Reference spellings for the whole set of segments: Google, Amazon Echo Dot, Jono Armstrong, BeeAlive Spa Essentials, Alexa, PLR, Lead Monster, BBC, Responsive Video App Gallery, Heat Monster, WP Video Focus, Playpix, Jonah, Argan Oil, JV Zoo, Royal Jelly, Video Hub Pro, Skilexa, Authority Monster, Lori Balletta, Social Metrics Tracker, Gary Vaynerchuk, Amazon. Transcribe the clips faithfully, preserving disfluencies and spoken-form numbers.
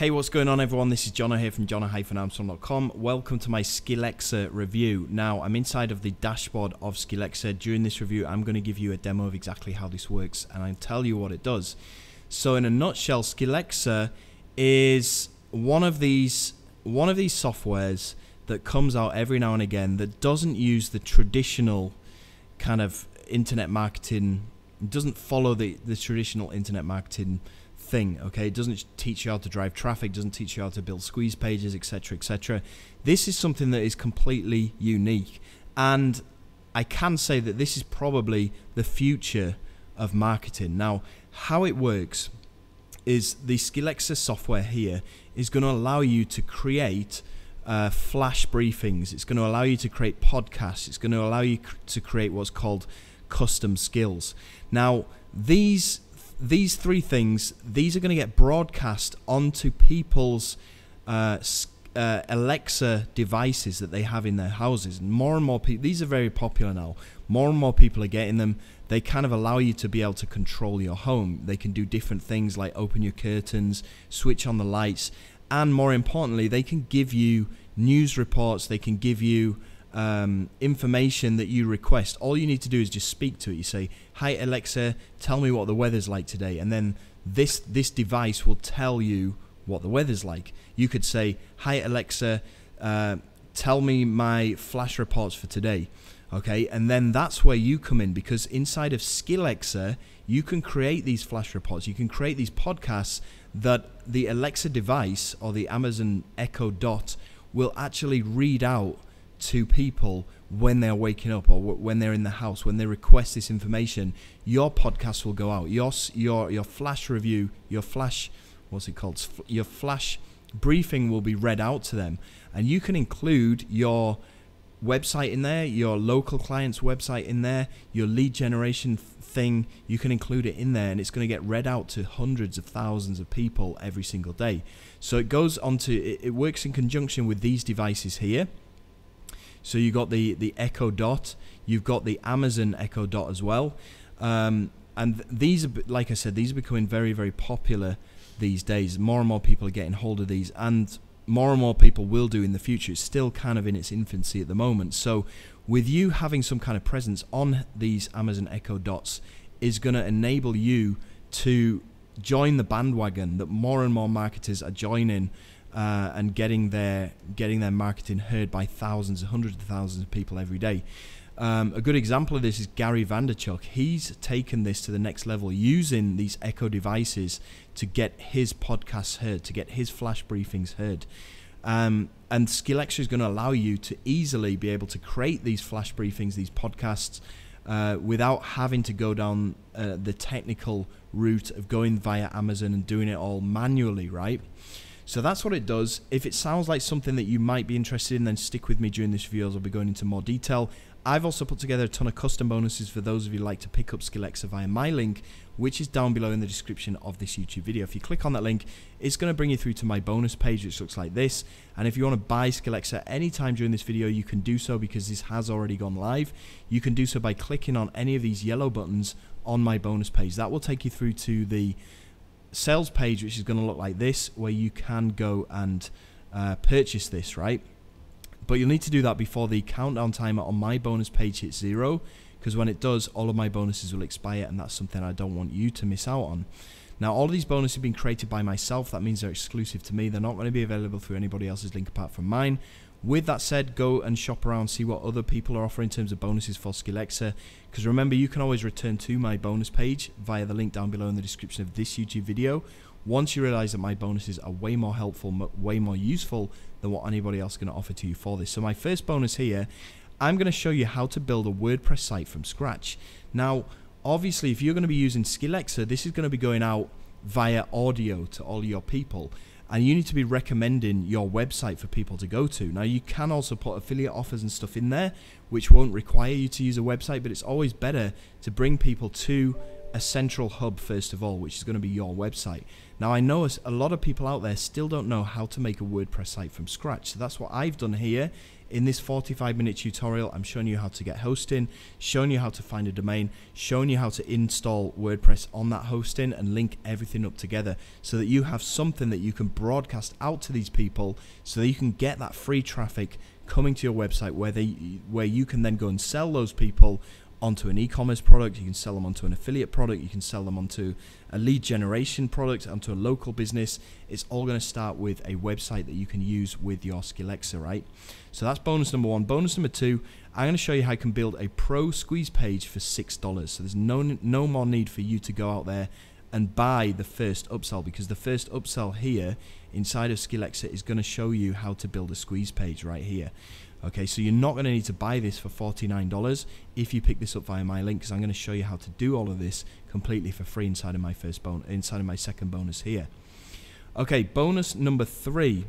Hey, what's going on everyone? This is Jonah here from jono dash armstrong dot com. Welcome to my Skilexa review. Now, I'm inside of the dashboard of Skilexa. During this review, I'm going to give you a demo of exactly how this works and I'll tell you what it does. So in a nutshell, Skilexa is one of these one of these softwares that comes out every now and again that doesn't use the traditional kind of internet marketing, doesn't follow the, the traditional internet marketing thing, okay? It doesn't teach you how to drive traffic, doesn't teach you how to build squeeze pages, etc, et cetera. This is something that is completely unique, and I can say that this is probably the future of marketing. Now, how it works is the Skilexa software here is going to allow you to create uh, flash briefings. It's going to allow you to create podcasts. It's going to allow you cr to create what's called custom skills. Now, these These three things, these are going to get broadcast onto people's uh, uh, Alexa devices that they have in their houses. And more and more people, these are very popular now. More and more people are getting them. They kind of allow you to be able to control your home. They can do different things like open your curtains, switch on the lights, and more importantly, they can give you news reports. They can give you Um, information that you request. All you need to do is just speak to it. You say, "Hi Alexa, tell me what the weather's like today," and then this this device will tell you what the weather's like. You could say, "Hi Alexa, uh, tell me my flash reports for today," okay? And then that's where you come in, because inside of Skilexa you can create these flash reports, you can create these podcasts that the Alexa device or the Amazon Echo Dot will actually read out to people when they're waking up, or when they're in the house, when they request this information. Your podcast will go out, your your your flash review, your flash, what's it called, your flash briefing will be read out to them, and you can include your website in there, your local client's website in there, your lead generation thing. You can include it in there, and it's going to get read out to hundreds of thousands of people every single day. So it goes on to, it, it works in conjunction with these devices here. So you've got the, the Echo Dot, you've got the Amazon Echo Dot as well. Um, and these, are, like I said, these are becoming very, very popular these days. More and more people are getting hold of these, and more and more people will do in the future. It's still kind of in its infancy at the moment. So with you having some kind of presence on these Amazon Echo Dots is going to enable you to join the bandwagon that more and more marketers are joining, Uh, and getting their getting their marketing heard by thousands, hundreds of thousands of people every day. Um, a good example of this is Gary Vaynerchuk. He's taken this to the next level, using these Echo devices to get his podcasts heard, to get his flash briefings heard. Um, and Skilexa is going to allow you to easily be able to create these flash briefings, these podcasts, Uh, without having to go down uh, the technical route of going via Amazon and doing it all manually, right? So that's what it does. If it sounds like something that you might be interested in, then stick with me during this video as I'll be going into more detail. I've also put together a ton of custom bonuses for those of you who like to pick up Skilexa via my link, which is down below in the description of this YouTube video. If you click on that link, it's going to bring you through to my bonus page, which looks like this. And if you want to buy Skilexa anytime during this video, you can do so, because this has already gone live. You can do so by clicking on any of these yellow buttons on my bonus page. That will take you through to the sales page, which is going to look like this, where you can go and uh, purchase this, right? But you'll need to do that before the countdown timer on my bonus page hits zero, because when it does, all of my bonuses will expire, and that's something I don't want you to miss out on. Now, all of these bonuses have been created by myself. That means they're exclusive to me. They're not going to be available through anybody else's link apart from mine. With that said, go and shop around, see what other people are offering in terms of bonuses for Skilexa, because remember, you can always return to my bonus page via the link down below in the description of this YouTube video once you realize that my bonuses are way more helpful, way more useful than what anybody else is going to offer to you for this. So my first bonus here, I'm going to show you how to build a WordPress site from scratch. Now, obviously, if you're going to be using Skilexa, this is going to be going out via audio to all your people, and you need to be recommending your website for people to go to. Now, you can also put affiliate offers and stuff in there, which won't require you to use a website, but it's always better to bring people to a central hub first of all, which is going to be your website. Now I know a lot of people out there still don't know how to make a WordPress site from scratch, so that's what I've done here. In this forty-five minute tutorial, I'm showing you how to get hosting, showing you how to find a domain, showing you how to install WordPress on that hosting and link everything up together so that you have something that you can broadcast out to these people so that you can get that free traffic coming to your website where they, where you can then go and sell those people onto an e-commerce product, you can sell them onto an affiliate product, you can sell them onto a lead generation product, onto a local business. It's all going to start with a website that you can use with your Skilexa, right? So that's bonus number one. Bonus number two, I'm going to show you how you can build a pro squeeze page for six dollars. So there's no, no more need for you to go out there and buy the first upsell, because the first upsell here inside of Skilexa is going to show you how to build a squeeze page right here. Okay, so you're not going to need to buy this for forty-nine dollars if you pick this up via my link, because I'm going to show you how to do all of this completely for free inside of my first bon- inside of my second bonus here. Okay, bonus number three.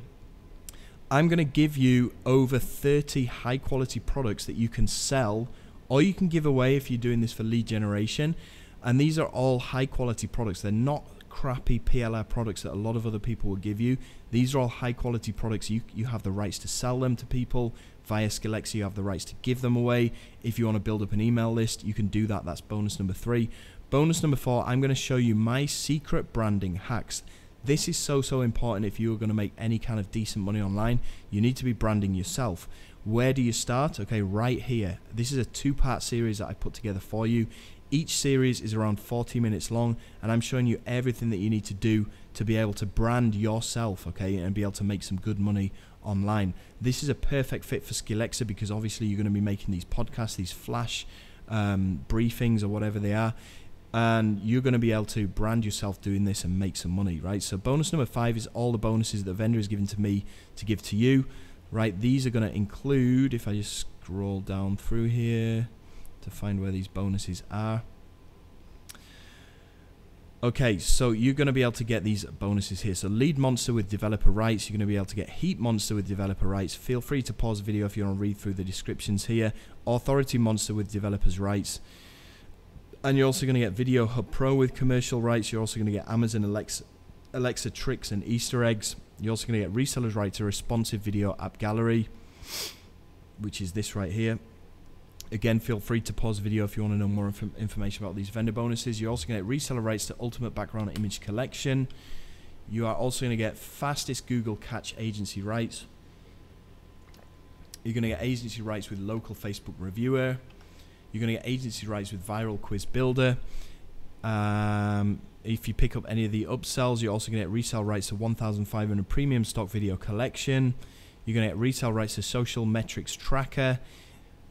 I'm going to give you over thirty high quality products that you can sell or you can give away if you're doing this for lead generation. And these are all high quality products. They're not crappy P L R products that a lot of other people will give you. These are all high quality products. You, you have the rights to sell them to people. Via Skilexa, you have the rights to give them away. If you want to build up an email list, you can do that. That's bonus number three. Bonus number four, I'm going to show you my secret branding hacks. This is so, so important if you're going to make any kind of decent money online. You need to be branding yourself. Where do you start? Okay, right here. This is a two-part series that I put together for you. Each series is around forty minutes long, and I'm showing you everything that you need to do to be able to brand yourself, okay, and be able to make some good money online. This is a perfect fit for Skilexa because obviously you're going to be making these podcasts, these flash um, briefings or whatever they are, and you're going to be able to brand yourself doing this and make some money, right? So bonus number five is all the bonuses that the vendor has given to me to give to you, right? These are going to include, if I just scroll down through here, to find where these bonuses are. Okay, so you're going to be able to get these bonuses here. So Lead Monster with developer rights. You're going to be able to get Heat Monster with developer rights. Feel free to pause the video if you want to read through the descriptions here. Authority Monster with developers rights. And you're also going to get Video Hub Pro with commercial rights. You're also going to get Amazon Alexa, Alexa tricks and Easter eggs. You're also going to get resellers rights to Responsive Video App Gallery, which is this right here. Again, feel free to pause the video if you want to know more inf information about these vendor bonuses. You're also going to get reseller rights to ultimate background image collection. You are also going to get fastest Google catch agency rights. You're going to get agency rights with local Facebook reviewer. You're going to get agency rights with viral quiz builder. Um, if you pick up any of the upsells, you're also going to get resale rights to one thousand five hundred premium stock video collection. You're going to get resale rights to Social Metrics Tracker.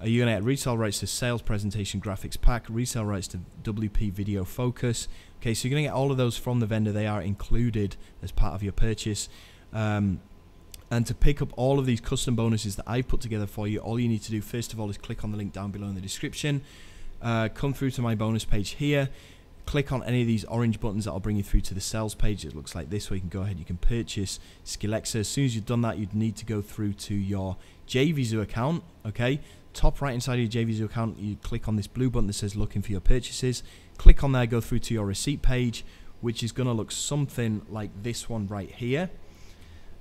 You're going to get resale rights to sales presentation graphics pack, resale rights to W P Video Focus. Okay, so you're going to get all of those from the vendor. They are included as part of your purchase. Um, and to pick up all of these custom bonuses that I've put together for you, all you need to do first of all is click on the link down below in the description. Uh, come through to my bonus page here. Click on any of these orange buttons that will bring you through to the sales page. It looks like this, where you can go ahead, you can purchase Skilexa. As soon as you've done that, you'd need to go through to your J V Zoo account, okay? Top right inside of your J V Zoo account, you click on this blue button that says looking for your purchases. Click on there, go through to your receipt page, which is going to look something like this one right here.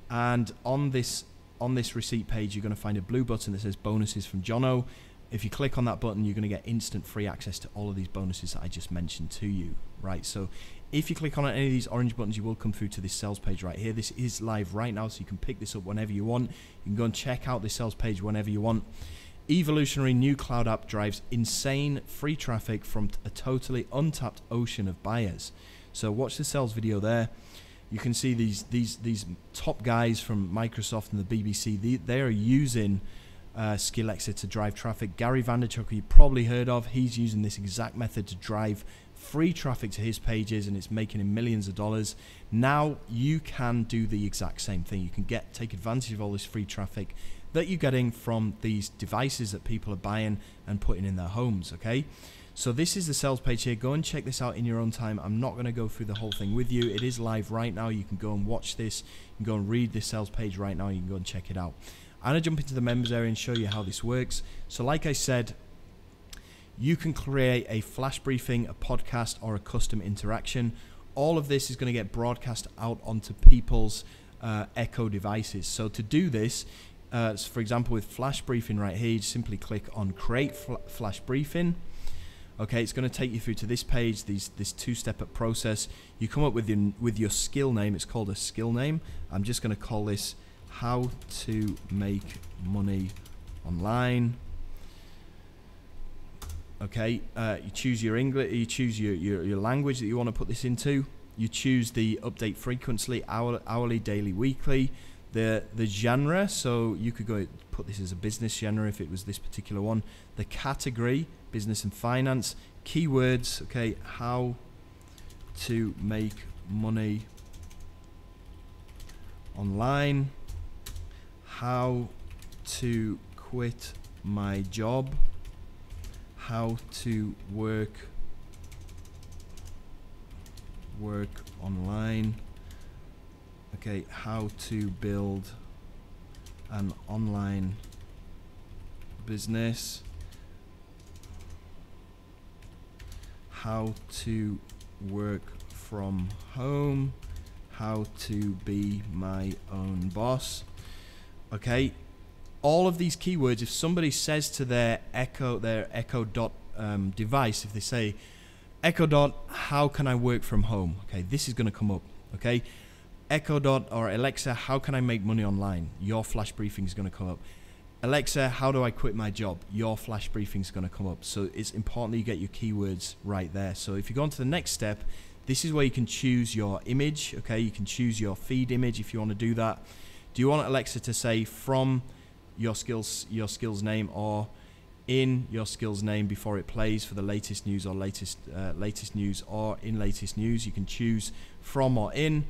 And on this on this receipt page, you're going to find a blue button that says bonuses from Jono. If you click on that button, you're going to get instant free access to all of these bonuses that I just mentioned to you, right? So if you click on any of these orange buttons, you will come through to this sales page right here. This is live right now, so you can pick this up whenever you want. You can go and check out this sales page whenever you want. Evolutionary new cloud app drives insane free traffic from a totally untapped ocean of buyers. So watch the sales video there. You can see these these these top guys from Microsoft and the B B C. They, they are using uh, Skilexa to drive traffic. Gary Vaynerchuk, who you probably heard of, he's using this exact method to drive free traffic to his pages, and it's making him millions of dollars. Now you can do the exact same thing. You can get take advantage of all this free traffic that you're getting from these devices that people are buying and putting in their homes, okay? So this is the sales page here. Go and check this out in your own time. I'm not gonna go through the whole thing with you. It is live right now. You can go and watch this. You can go and read this sales page right now. You can go and check it out. I'm gonna jump into the members area and show you how this works. So like I said, you can create a flash briefing, a podcast, or a custom interaction. All of this is going to get broadcast out onto people's uh, Echo devices. So to do this, uh, so for example, with flash briefing right here, you simply click on create fl flash briefing. Okay, it's going to take you through to this page, these, this two-step process. You come up with your, with your skill name. It's called a skill name. I'm just going to call this How to Make Money Online. Okay, uh, you choose your English, you choose your, your, your language that you want to put this into. You choose the update frequency, hour, hourly, daily, weekly. The, the genre, so you could go put this as a business genre if it was this particular one. The category, business and finance. Keywords, okay, how to make money online. How to quit my job. How to work, work online. Okay, how to build an online business. How to work from home. How to be my own boss. Okay, all of these keywords, if somebody says to their Echo, their Echo Dot um, device, if they say, Echo Dot, how can I work from home? Okay, this is gonna come up, okay? Echo Dot or Alexa, how can I make money online? Your flash briefing is going to come up. Alexa, how do I quit my job? Your flash briefing is going to come up. So it's important that you get your keywords right there. So if you go on to the next step, this is where you can choose your image. Okay, you can choose your feed image if you want to do that. Do you want Alexa to say from your skills, your skills name, or in your skills name before it plays for the latest news or latest uh, latest news or in latest news? You can choose from or in.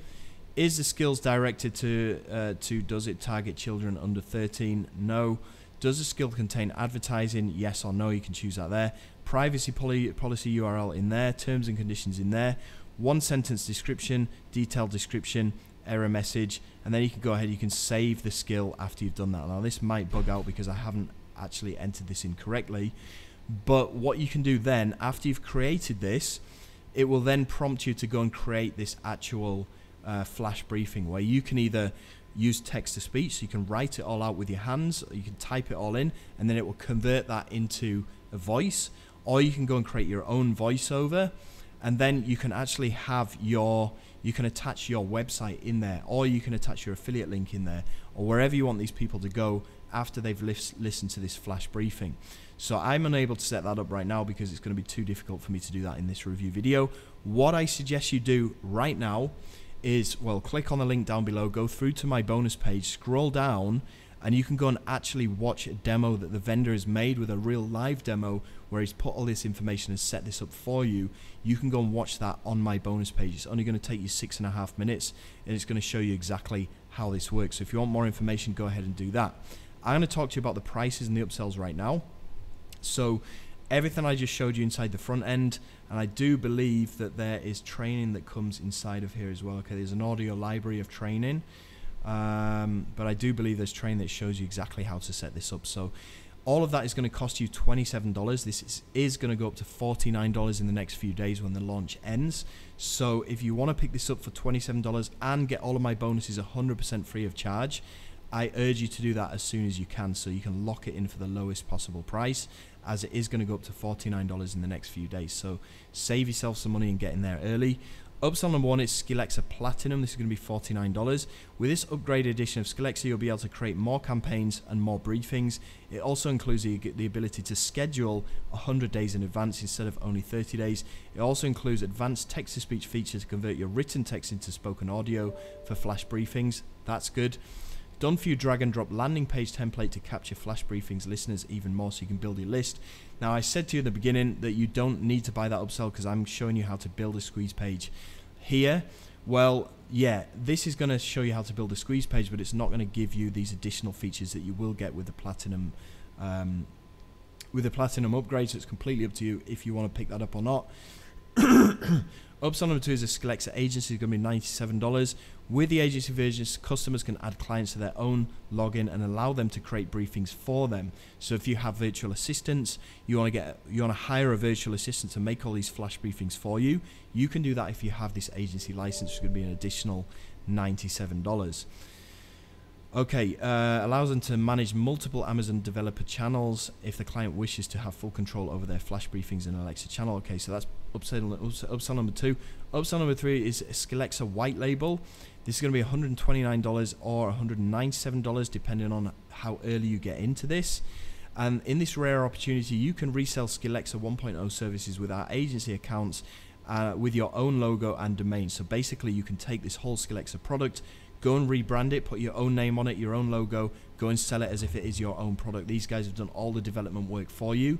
Is the skills directed to, uh, to does it target children under thirteen? No. Does the skill contain advertising? Yes or no, you can choose that there. Privacy poly policy U R L in there, terms and conditions in there, one sentence description, detailed description, error message, and then you can go ahead, you can save the skill after you've done that. Now this might bug out because I haven't actually entered this in correctly, but what you can do then, after you've created this, it will then prompt you to go and create this actual Uh, flash briefing, where you can either use text to speech, so you can write it all out with your hands, or you can type it all in and then it will convert that into a voice, or you can go and create your own voiceover, and then you can actually have your, you can attach your website in there, or you can attach your affiliate link in there, or wherever you want these people to go after they've lis- listened to this flash briefing. So I'm unable to set that up right now because it's going to be too difficult for me to do that in this review video. What I suggest you do right now is, well, click on the link down below, go through to my bonus page, scroll down, and you can go and actually watch a demo that the vendor has made, with a real live demo where he's put all this information and set this up for you. You can go and watch that on my bonus page. It's only going to take you six and a half minutes and it's going to show you exactly how this works. So if you want more information, go ahead and do that. I'm going to talk to you about the prices and the upsells right now. So everything I just showed you inside the front end, and I do believe that there is training that comes inside of here as well. Okay, there's an audio library of training, um, but I do believe there's training that shows you exactly how to set this up. So all of that is going to cost you twenty-seven dollars. This is, is going to go up to forty-nine dollars in the next few days when the launch ends. So if you want to pick this up for twenty-seven dollars and get all of my bonuses one hundred percent free of charge, I urge you to do that as soon as you can, so you can lock it in for the lowest possible price, as it is going to go up to forty-nine dollars in the next few days. So save yourself some money and get in there early. Upsell number one is Skilexa Platinum. This is going to be forty-nine dollars. With this upgraded edition of Skilexa, you'll be able to create more campaigns and more briefings. It also includes the, the ability to schedule one hundred days in advance instead of only thirty days. It also includes advanced text-to-speech features to convert your written text into spoken audio for flash briefings. That's good. Done for you drag and drop landing page template to capture flash briefings listeners even more, so you can build your list. Now, I said to you at the beginning that you don't need to buy that upsell because I'm showing you how to build a squeeze page here. Well, yeah, this is going to show you how to build a squeeze page, but it's not going to give you these additional features that you will get with the platinum um, with the platinum upgrade. So it's completely up to you if you want to pick that up or not. Upsell number two is a Skilexa agency is going to be ninety-seven dollars. With the agency versions, customers can add clients to their own login and allow them to create briefings for them. So if you have virtual assistants, you want to get, you want to hire a virtual assistant to make all these flash briefings for you, you can do that if you have this agency license, which is going to be an additional ninety-seven dollars. Okay, uh, allows them to manage multiple Amazon developer channels if the client wishes to have full control over their flash briefings in Alexa channel. Okay, so that's upsell, upsell number two. Upsell number three is Skilexa White Label. This is going to be one hundred twenty-nine dollars or one hundred ninety-seven dollars depending on how early you get into this. And in this rare opportunity, you can resell Skilexa one point oh services with our agency accounts uh, with your own logo and domain. So basically, you can take this whole Skilexa product, go and rebrand it, put your own name on it, your own logo, go and sell it as if it is your own product. These guys have done all the development work for you.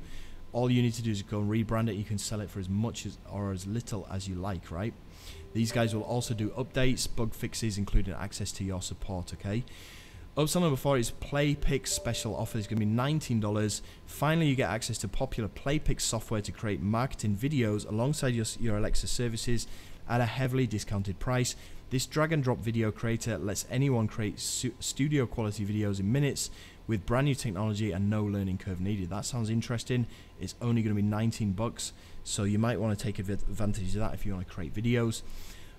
All you need to do is go and rebrand it. You can sell it for as much as or as little as you like, right? These guys will also do updates, bug fixes, including access to your support, okay? Upsell number four is Playpix special offer. It's going to be nineteen dollars. Finally, you get access to popular Playpix software to create marketing videos alongside your, your Alexa services at a heavily discounted price. This drag and drop video creator lets anyone create studio quality videos in minutes with brand new technology and no learning curve needed. That sounds interesting. It's only going to be nineteen bucks, so you might want to take advantage of that if you want to create videos.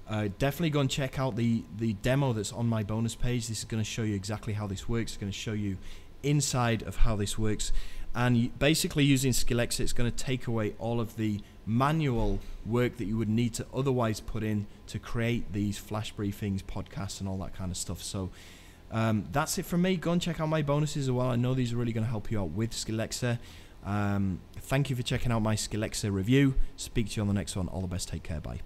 Uh, definitely go and check out the, the demo that's on my bonus page. This is going to show you exactly how this works. It's going to show you inside of how this works. And basically using Skilexa, it's going to take away all of the manual work that you would need to otherwise put in to create these flash briefings, podcasts, and all that kind of stuff. So um, that's it from me. Go and check out my bonuses as well. I know these are really going to help you out with Skilexa. Um, thank you for checking out my Skilexa review. Speak to you on the next one. All the best. Take care. Bye.